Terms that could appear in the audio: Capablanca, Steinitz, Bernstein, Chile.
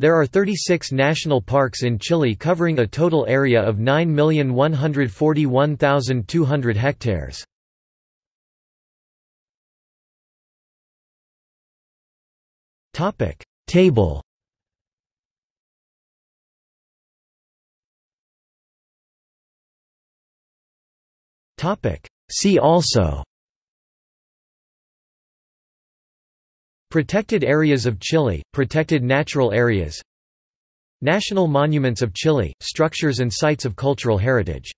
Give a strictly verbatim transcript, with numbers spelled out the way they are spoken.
There are thirty-six national parks in Chile covering a total area of nine million one hundred forty-one thousand two hundred hectares. Topic table. Topic see also. Protected areas of Chile, protected natural areas, National monuments of Chile, structures and sites of cultural heritage.